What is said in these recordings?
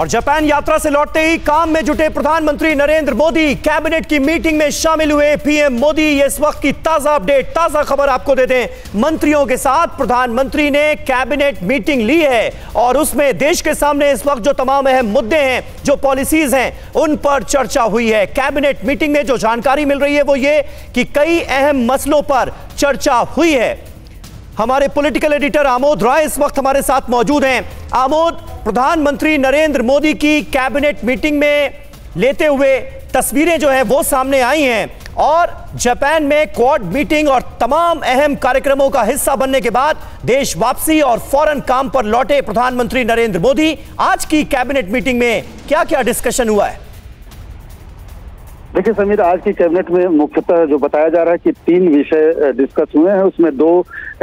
और जापान यात्रा से लौटते ही काम में जुटे प्रधानमंत्री नरेंद्र मोदी कैबिनेट की मीटिंग में शामिल हुए। पीएम मोदी, ये इस वक्त की ताजा अपडेट, ताजा खबर आपको देते हैं। मंत्रियों के साथ प्रधानमंत्री ने कैबिनेट मीटिंग ली है और उसमें देश के सामने इस वक्त जो तमाम अहम मुद्दे हैं, जो पॉलिसीज हैं, उन पर चर्चा हुई है। कैबिनेट मीटिंग में जो जानकारी मिल रही है वो ये कि कई अहम मसलों पर चर्चा हुई है। हमारे पॉलिटिकल एडिटर आमोद राय इस वक्त हमारे साथ मौजूद हैं। आमोद, प्रधानमंत्री नरेंद्र मोदी की कैबिनेट मीटिंग में लेते हुए तस्वीरें जो हैं वो सामने आई हैं और जापान में क्वाड मीटिंग और तमाम अहम कार्यक्रमों का हिस्सा बनने के बाद देश वापसी और फौरन काम पर लौटे प्रधानमंत्री नरेंद्र मोदी। आज की कैबिनेट मीटिंग में क्या क्या डिस्कशन हुआ है? देखिए समीर, आज की कैबिनेट में मुख्यतः जो बताया जा रहा है कि 3 विषय डिस्कस हुए हैं। उसमें 2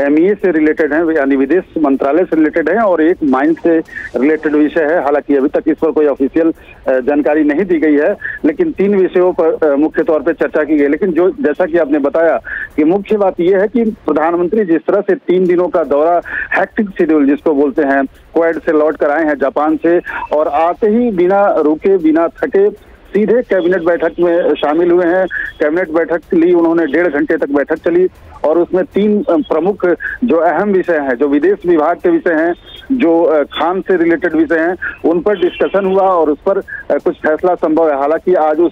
ME से रिलेटेड हैं, यानी विदेश मंत्रालय से रिलेटेड हैं, और 1 माइन से रिलेटेड विषय है। हालांकि अभी तक इस पर कोई ऑफिशियल जानकारी नहीं दी गई है, लेकिन 3 विषयों पर मुख्य तौर पर चर्चा की गई। लेकिन जो जैसा कि आपने बताया कि मुख्य बात यह है कि प्रधानमंत्री जिस तरह से 3 दिनों का दौरा, हेक्टिक शेड्यूल जिसको बोलते हैं, क्वाड से लौट कर आए हैं जापान से, और आते ही बिना रुके बिना थके सीधे कैबिनेट बैठक में शामिल हुए हैं। कैबिनेट बैठक ली उन्होंने, 1.5 घंटे तक बैठक चली और उसमें 3 प्रमुख जो अहम विषय हैं, जो विदेश विभाग के विषय हैं, जो खान से रिलेटेड विषय हैं, उन पर डिस्कशन हुआ और उस पर कुछ फैसला संभव है। हालांकि आज उस